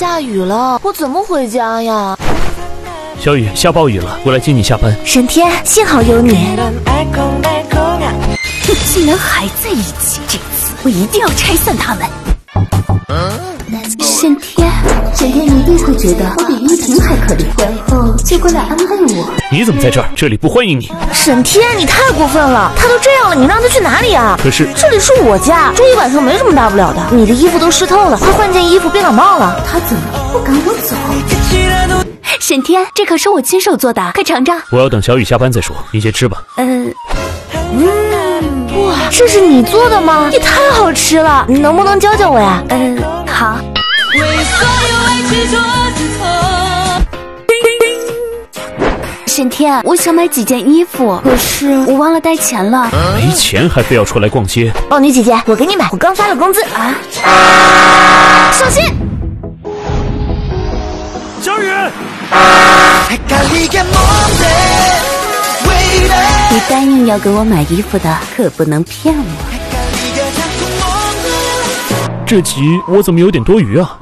下雨了，我怎么回家呀？小雨，下暴雨了，我来接你下班。沈天，幸好有你。这竟然还在一起，这次我一定要拆散他们。沈天，沈天一定会觉得我比依萍还可怜，然后就过来安慰我。你怎么在这儿？这里不欢迎你。沈天，你太过分了！他都这样了，你让他去哪里啊？可是这里是我家，住一晚上没什么大不了的。你的衣服都湿透了，快换件衣服，别感冒了。他怎么不赶我走？沈天，这可是我亲手做的，快尝尝。我要等小雨下班再说，你先吃吧。哇，这是你做的吗？也太好吃了，你能不能教教我呀？好。沈天，我想买几件衣服，可是我忘了带钱了。没钱还非要出来逛街？豹女姐姐，我给你买，我刚发了工资啊！小心！小雨。你答应要给我买衣服的，可不能骗我。这集我怎么有点多余啊？